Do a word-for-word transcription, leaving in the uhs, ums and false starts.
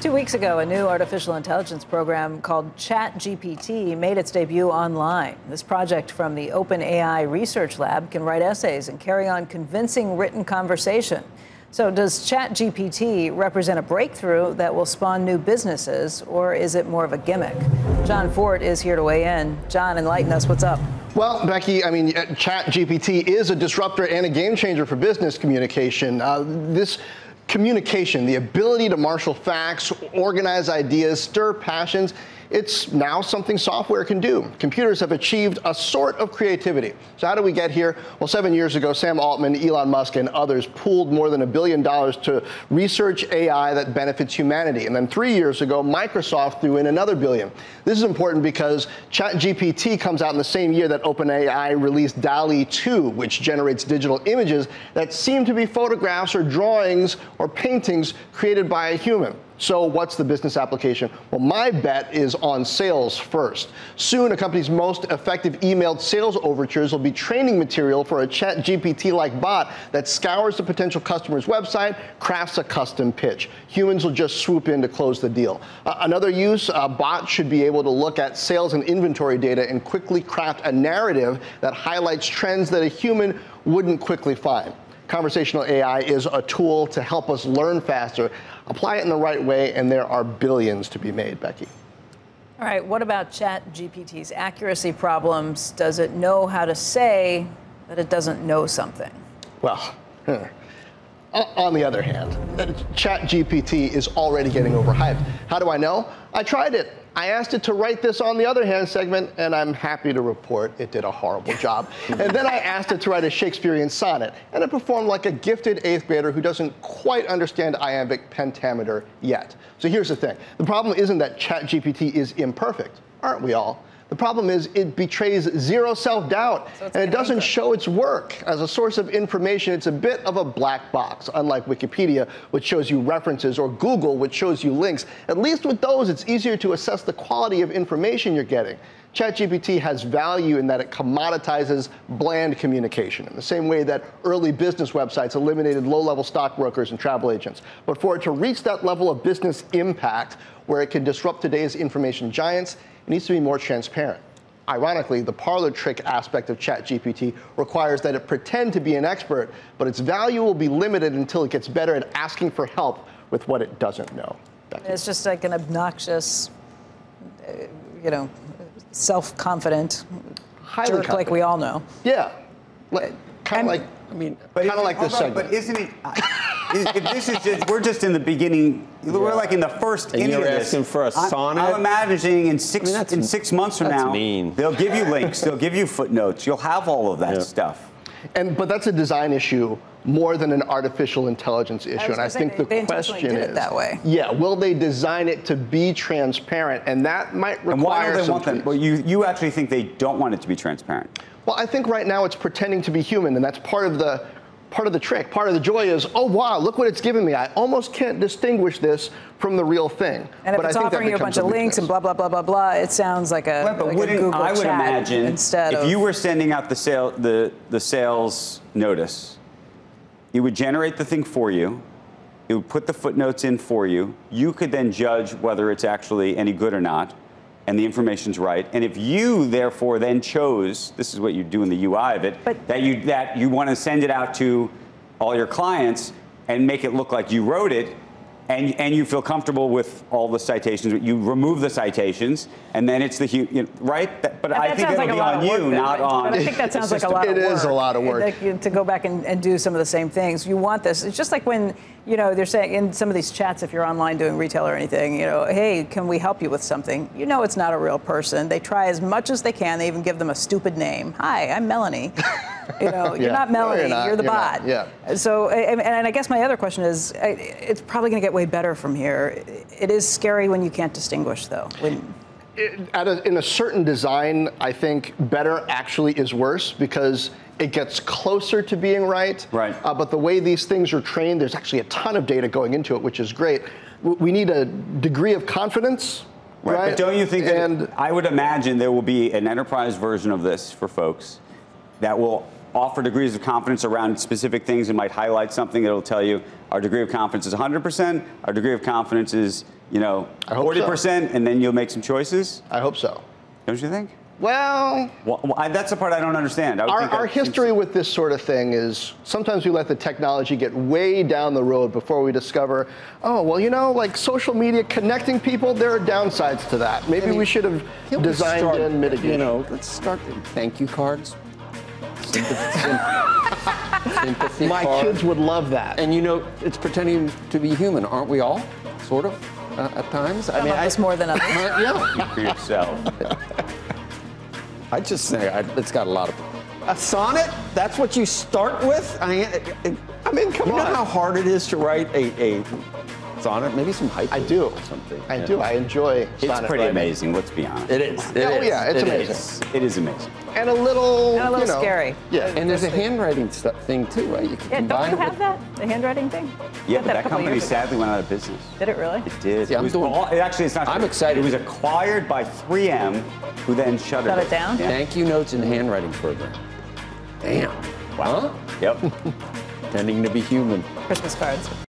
Two weeks ago, a new artificial intelligence program called ChatGPT made its debut online. This project from the OpenAI Research Lab can write essays and carry on convincing written conversation. So does ChatGPT represent a breakthrough that will spawn new businesses, or is it more of a gimmick? John Fort is here to weigh in. John, enlighten us. What's up? Well, Becky, I mean, ChatGPT is a disruptor and a game changer for business communication. Uh, this communication, the ability to marshal facts, organize ideas, stir passions, it's now something software can do. Computers have achieved a sort of creativity. So how did we get here? Well, seven years ago, Sam Altman, Elon Musk, and others pooled more than a billion dollars to research A I that benefits humanity. And then three years ago, Microsoft threw in another billion. This is important because ChatGPT comes out in the same year that OpenAI released DALL-E two, which generates digital images that seem to be photographs or drawings or paintings created by a human. So what's the business application? Well, my bet is on sales first. Soon, a company's most effective emailed sales overtures will be training material for a ChatGPT-like bot that scours the potential customer's website, crafts a custom pitch. Humans will just swoop in to close the deal. Uh, another use, a bot should be able to look at sales and inventory data and quickly craft a narrative that highlights trends that a human wouldn't quickly find. Conversational A I is a tool to help us learn faster. Apply it in the right way, and there are billions to be made, Becky. All right, what about ChatGPT's accuracy problems? Does it know how to say that it doesn't know something? Well, hmm. On the other hand, ChatGPT is already getting overhyped. How do I know? I tried it. I asked it to write this on the other hand segment, and I'm happy to report it did a horrible job. And then I asked it to write a Shakespearean sonnet, and it performed like a gifted eighth grader who doesn't quite understand iambic pentameter yet. So here's the thing. The problem isn't that ChatGPT is imperfect. Aren't we all? The problem is it betrays zero self-doubt, so and it doesn't show its work. As a source of information, it's a bit of a black box, unlike Wikipedia, which shows you references, or Google, which shows you links. At least with those, it's easier to assess the quality of information you're getting. ChatGPT has value in that it commoditizes bland communication in the same way that early business websites eliminated low-level stockbrokers and travel agents. But for it to reach that level of business impact where it can disrupt today's information giants, it needs to be more transparent. Ironically, the parlor trick aspect of ChatGPT requires that it pretend to be an expert, but its value will be limited until it gets better at asking for help with what it doesn't know. Becky. It's just like an obnoxious, you know, self-confident highly jerk, confident. Like we all know. Yeah, like, kind of like I mean, kind of like this on, segment. But isn't it? If this is just, we're just in the beginning. Yeah. We're like in the first and inning of this. You're asking for a sonnet? I'm, I'm imagining in six I mean, in six months from now, mean. they'll give you links, they'll give you footnotes, you'll have all of that yeah. stuff. And but that's a design issue more than an artificial intelligence issue, I and I think they, the they question is, that way. yeah, will they design it to be transparent? And that might require. And why do they want that? Well, you you actually think they don't want it to be transparent? Well, I think right now it's pretending to be human, and that's part of the. Part of the trick, part of the joy is, oh, wow, look what it's given me. I almost can't distinguish this from the real thing. And if but it's I think offering you a bunch of links and blah, blah, blah, blah, blah, it sounds like a, well, but like a Google I would chat imagine instead if of you were sending out the, sale, the, the sales notice, it would generate the thing for you. It would put the footnotes in for you. You could then judge whether it's actually any good or not, and the information's right. And if you, therefore, then chose, this is what you do in the U I of it, but that you that you want to send it out to all your clients and make it look like you wrote it, and and you feel comfortable with all the citations, you remove the citations, and then it's the you know, right. That, but I that think it'll like be on you, then, not but on. But I think that sounds like a lot of work. It is a lot of work to go back and, and do some of the same things. You want this. It's just like when. You know, they're saying in some of these chats, if you're online doing retail or anything, you know, hey, can we help you with something? You know, it's not a real person. They try as much as they can. They even give them a stupid name. Hi, I'm Melanie. You know, yeah. You're not Melanie. No, you're, not. you're the you're bot. Not. Yeah. So, and, and I guess my other question is, it's probably going to get way better from here. It is scary when you can't distinguish, though. When It, at a, in a certain design, I think better actually is worse because it gets closer to being right. Right. Uh, but the way these things are trained, there's actually a ton of data going into it, which is great. We need a degree of confidence. Right. right? But don't you think? And that I would imagine there will be an enterprise version of this for folks that will offer degrees of confidence around specific things and might highlight something that will tell you our degree of confidence is one hundred percent. Our degree of confidence is you know, forty percent, so. And then you'll make some choices? I hope so. Don't you think? Well, well I, that's the part I don't understand. I would our think our history with this sort of thing is sometimes we let the technology get way down the road before we discover, oh, well, you know, like social media connecting people, there are downsides to that. Maybe I mean, we should have designed start, and mitigated. You know, let's start thank you cards. Sympathy, sympathy My card. Kids would love that. And, you know, it's pretending to be human, aren't we all? Sort of, uh, at times. Some I mean, it's more than others. Yeah. Speak for yourself. I just say I, it's got a lot of. A sonnet? That's what you start with? I, I, I mean, come you on. You know how hard it is to write a, a sonnet? Maybe some hype. I do. Or something. I do. Know. I enjoy sonnet It's pretty writing. Amazing, let's be honest. It is. It oh, is. yeah, it's it amazing. Is. It is amazing. And a little. And a little you know, scary. Yeah. And there's a handwriting stuff thing, too, right? You can yeah, combine don't you have it. that? The handwriting thing? Yeah, but that, that company sadly went out of business. Did it really? It did. Yeah, it was I'm doing, all, it actually, it's not. I'm excited. It was acquired by three M. Who then shut it, it down? Yeah. Thank you notes and handwriting program. Damn. Wow. Huh? Yep. Tending to be human. Christmas cards.